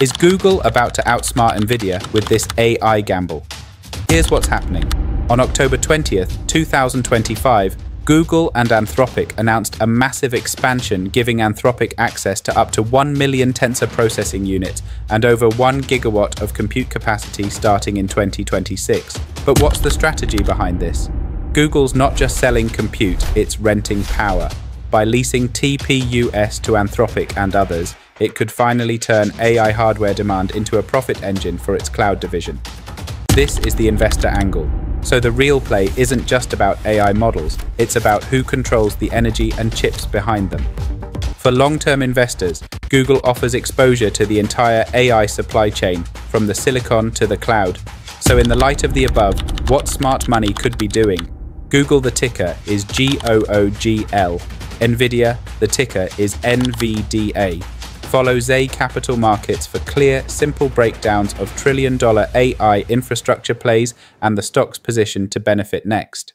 Is Google about to outsmart Nvidia with this AI gamble? Here's what's happening. On October 20th, 2025, Google and Anthropic announced a massive expansion giving Anthropic access to up to 1 million Tensor Processing Units and over 1 gigawatt of compute capacity starting in 2026. But what's the strategy behind this? Google's not just selling compute, it's renting power. By leasing TPUs to Anthropic and others, it could finally turn AI hardware demand into a profit engine for its cloud division. This is the investor angle. So the real play isn't just about AI models, it's about who controls the energy and chips behind them. For long-term investors, Google offers exposure to the entire AI supply chain, from the silicon to the cloud. So in the light of the above, what smart money could be doing? Google, the ticker is GOOGL. Nvidia, the ticker is NVDA. Follow Zay Capital Markets for clear, simple breakdowns of trillion-dollar AI infrastructure plays and the stock's position to benefit next.